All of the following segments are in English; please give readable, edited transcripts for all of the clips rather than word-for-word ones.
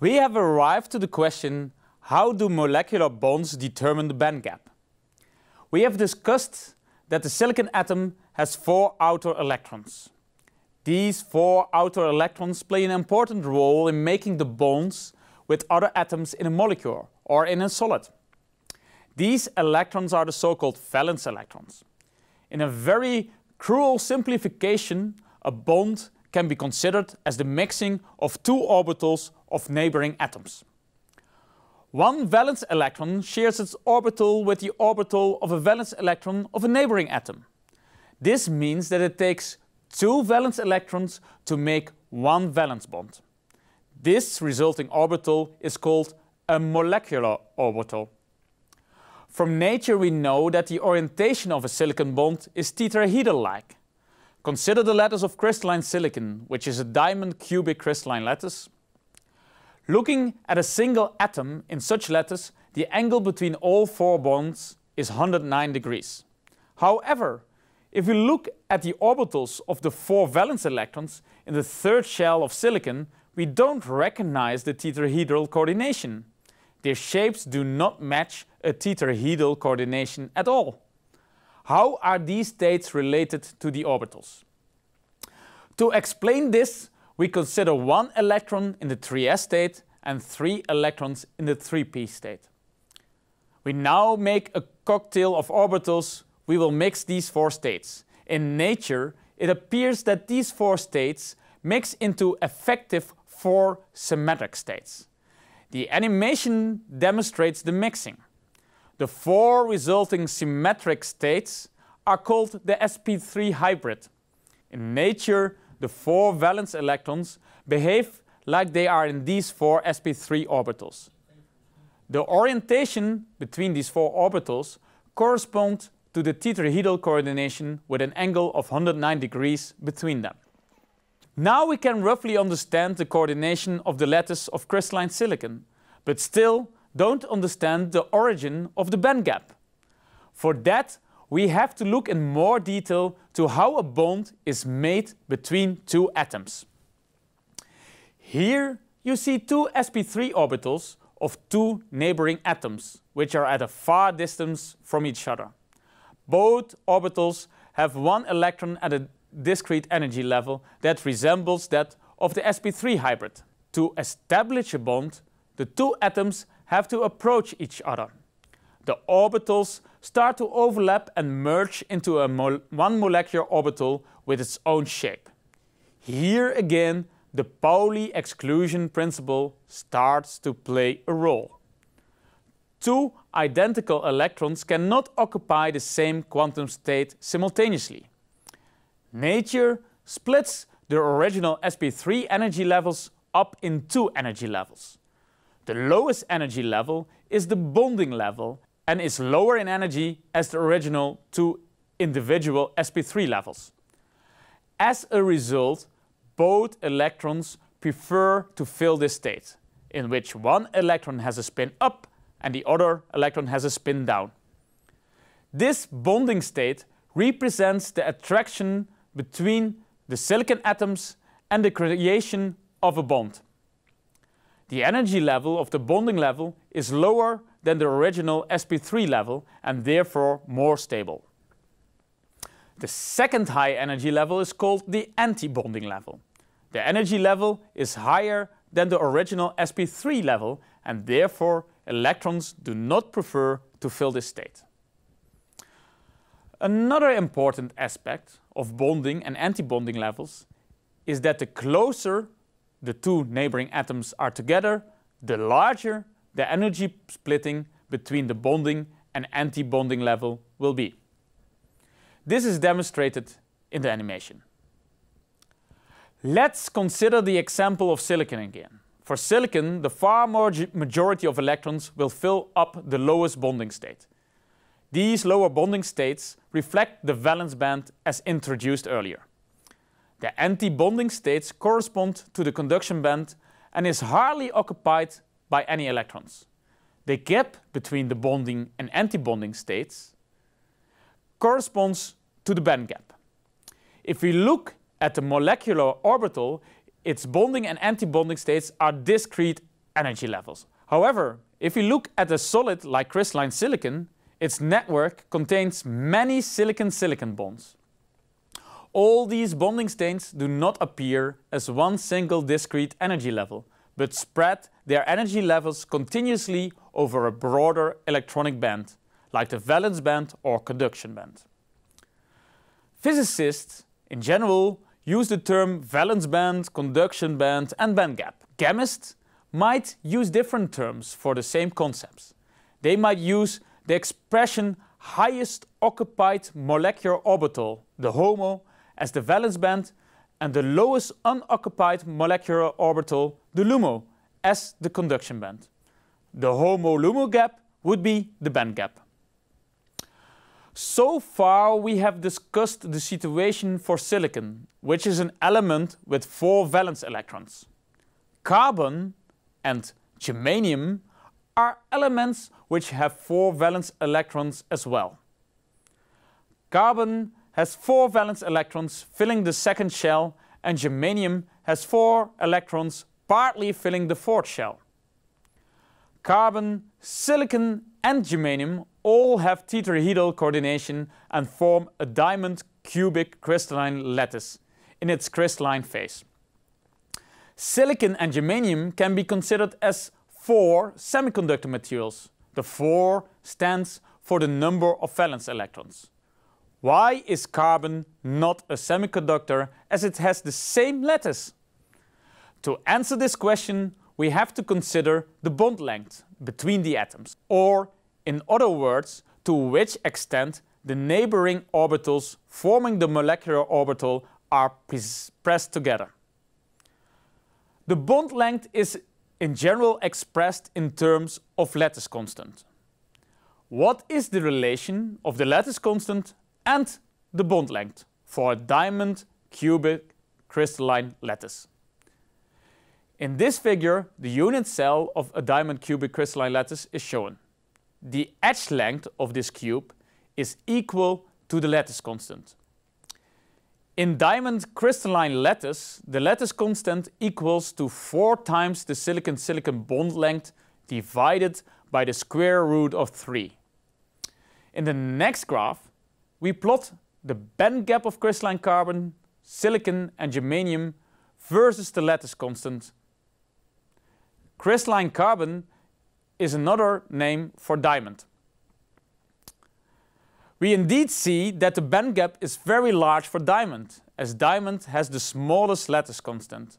We have arrived to the question, how do molecular bonds determine the band gap? We have discussed that the silicon atom has 4 outer electrons. These 4 outer electrons play an important role in making the bonds with other atoms in a molecule or in a solid. These electrons are the so-called valence electrons. In a very cruel simplification, a bond can be considered as the mixing of 2 orbitals of neighboring atoms. One valence electron shares its orbital with the orbital of a valence electron of a neighboring atom. This means that it takes 2 valence electrons to make 1 valence bond. This resulting orbital is called a molecular orbital. From nature we know that the orientation of a silicon bond is tetrahedral-like. Consider the lattice of crystalline silicon, which is a diamond cubic crystalline lattice. Looking at a single atom in such lattice, the angle between all 4 bonds is 109 degrees. However, if we look at the orbitals of the 4 valence electrons in the 3rd shell of silicon, we don't recognize the tetrahedral coordination. Their shapes do not match a tetrahedral coordination at all. How are these states related to the orbitals? To explain this, we consider 1 electron in the 3s state and 3 electrons in the 3p state. We now make a cocktail of orbitals. We will mix these 4 states. In nature, it appears that these 4 states mix into effective 4 symmetric states. The animation demonstrates the mixing. The 4 resulting symmetric states are called the sp3 hybrid. In nature, the 4 valence electrons behave like they are in these 4 sp3 orbitals. The orientation between these 4 orbitals corresponds to the tetrahedral coordination with an angle of 109 degrees between them. Now we can roughly understand the coordination of the lattice of crystalline silicon, but still don't understand the origin of the band gap. For that, we have to look in more detail to how a bond is made between 2 atoms. Here you see 2 sp3 orbitals of 2 neighboring atoms, which are at a far distance from each other. Both orbitals have 1 electron at a discrete energy level that resembles that of the sp3 hybrid. To establish a bond, the 2 atoms have to approach each other. The orbitals start to overlap and merge into a one molecular orbital with its own shape. Here again, the Pauli exclusion principle starts to play a role. 2 identical electrons cannot occupy the same quantum state simultaneously. Nature splits the original sp3 energy levels up in 2 energy levels. The lowest energy level is the bonding level and is lower in energy as the original 2 individual sp3 levels. As a result, both electrons prefer to fill this state, in which 1 electron has a spin up and the other electron has a spin down. This bonding state represents the attraction between the silicon atoms and the creation of a bond. The energy level of the bonding level is lower than the original sp3 level and therefore more stable. The 2nd high energy level is called the anti-bonding level. The energy level is higher than the original sp3 level and therefore electrons do not prefer to fill this state. Another important aspect of bonding and anti-bonding levels is that the closer the 2 neighboring atoms are together, the larger the energy splitting between the bonding and anti-bonding level will be. This is demonstrated in the animation. Let's consider the example of silicon again. For silicon, the far majority of electrons will fill up the lowest bonding state. These lower bonding states reflect the valence band as introduced earlier. The anti-bonding states correspond to the conduction band and is hardly occupied by any electrons. The gap between the bonding and anti-bonding states corresponds to the band gap. If we look at the molecular orbital, its bonding and anti-bonding states are discrete energy levels. However, if you look at a solid like crystalline silicon, its network contains many silicon-silicon bonds. All these bonding states do not appear as one single discrete energy level, but spread their energy levels continuously over a broader electronic band, like the valence band or conduction band. Physicists, in general, use the term valence band, conduction band and band gap. Chemists might use different terms for the same concepts. They might use the expression highest occupied molecular orbital, the HOMO, as the valence band, and the lowest unoccupied molecular orbital, the LUMO, as the conduction band. The HOMO-LUMO gap would be the band gap. So far we have discussed the situation for silicon, which is an element with 4 valence electrons. Carbon and germanium are elements which have 4 valence electrons as well. Carbon has 4 valence electrons filling the second shell, and germanium has 4 electrons partly filling the fourth shell. Carbon, silicon and germanium all have tetrahedral coordination and form a diamond cubic crystalline lattice in its crystalline phase. Silicon and germanium can be considered as 4 semiconductor materials. The 4 stands for the number of valence electrons. Why is carbon not a semiconductor, as it has the same lattice? To answer this question, we have to consider the bond length between the atoms, or, in other words, to which extent the neighboring orbitals forming the molecular orbital are pressed together. The bond length is in general expressed in terms of lattice constant. What is the relation of the lattice constant and the bond length for a diamond cubic crystalline lattice? In this figure, the unit cell of a diamond cubic crystalline lattice is shown. The edge length of this cube is equal to the lattice constant. In diamond crystalline lattice, the lattice constant equals to 4 times the silicon-silicon bond length divided by the square root of 3. In the next graph, we plot the band gap of crystalline carbon, silicon and germanium versus the lattice constant. Crystalline carbon is another name for diamond. We indeed see that the band gap is very large for diamond, as diamond has the smallest lattice constant.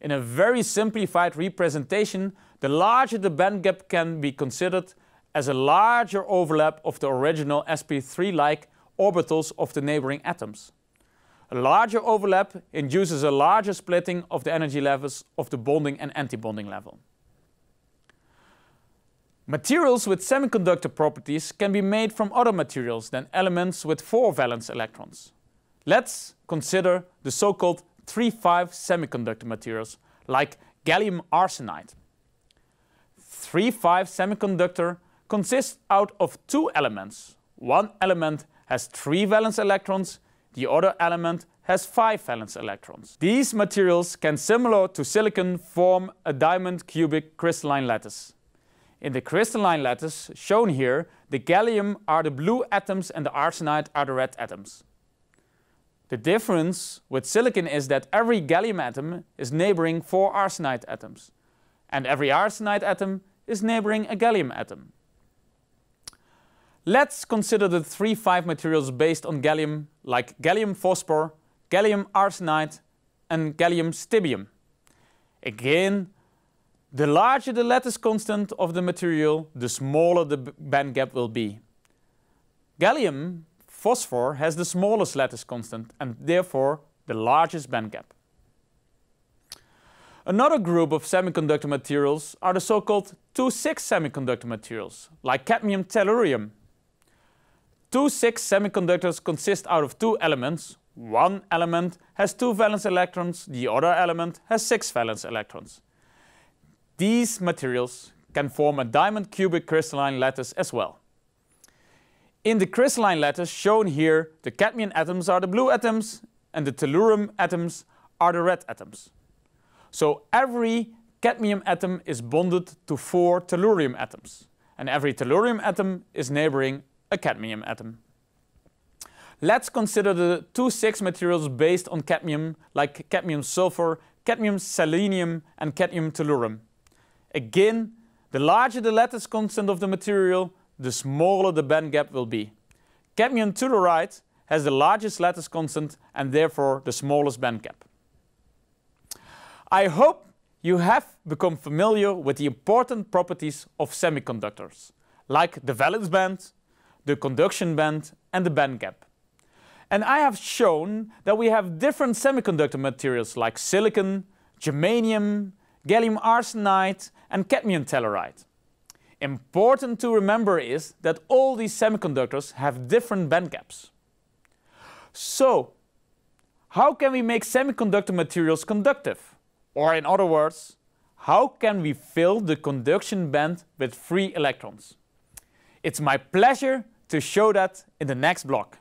In a very simplified representation, the larger the band gap can be considered as a larger overlap of the original sp3-like orbitals of the neighboring atoms. A larger overlap induces a larger splitting of the energy levels of the bonding and antibonding level. Materials with semiconductor properties can be made from other materials than elements with 4 valence electrons. Let's consider the so-called 3,5 semiconductor materials, like gallium arsenide. 3,5 semiconductor consists out of 2 elements. One element has 3 valence electrons, the other element has 5 valence electrons. These materials can, similar to silicon, form a diamond cubic crystalline lattice. In the crystalline lattice shown here, the gallium are the blue atoms and the arsenide are the red atoms. The difference with silicon is that every gallium atom is neighboring 4 arsenide atoms, and every arsenide atom is neighboring a gallium atom. Let's consider the 3,5 materials based on gallium, like gallium phosphor, gallium arsenide and gallium stibium. Again, the larger the lattice constant of the material, the smaller the band gap will be. Gallium phosphor has the smallest lattice constant and therefore the largest band gap. Another group of semiconductor materials are the so-called 2,6 semiconductor materials, like cadmium tellurium. 2,6 semiconductors consist out of 2 elements. One element has 2 valence electrons, the other element has 6 valence electrons. These materials can form a diamond cubic crystalline lattice as well. In the crystalline lattice shown here, the cadmium atoms are the blue atoms and the tellurium atoms are the red atoms. So every cadmium atom is bonded to 4 tellurium atoms, and every tellurium atom is neighboring a cadmium atom. Let's consider the 2,6 materials based on cadmium, like cadmium sulfur, cadmium selenium, and cadmium tellurium. Again, the larger the lattice constant of the material, the smaller the band gap will be. Cadmium telluride has the largest lattice constant and therefore the smallest band gap. I hope you have become familiar with the important properties of semiconductors, like the valence band, the conduction band, and the band gap. And I have shown that we have different semiconductor materials like silicon, germanium, gallium arsenide, and cadmium telluride. Important to remember is that all these semiconductors have different band gaps. So, how can we make semiconductor materials conductive? Or in other words, how can we fill the conduction band with free electrons? It's my pleasure to show that in the next blog.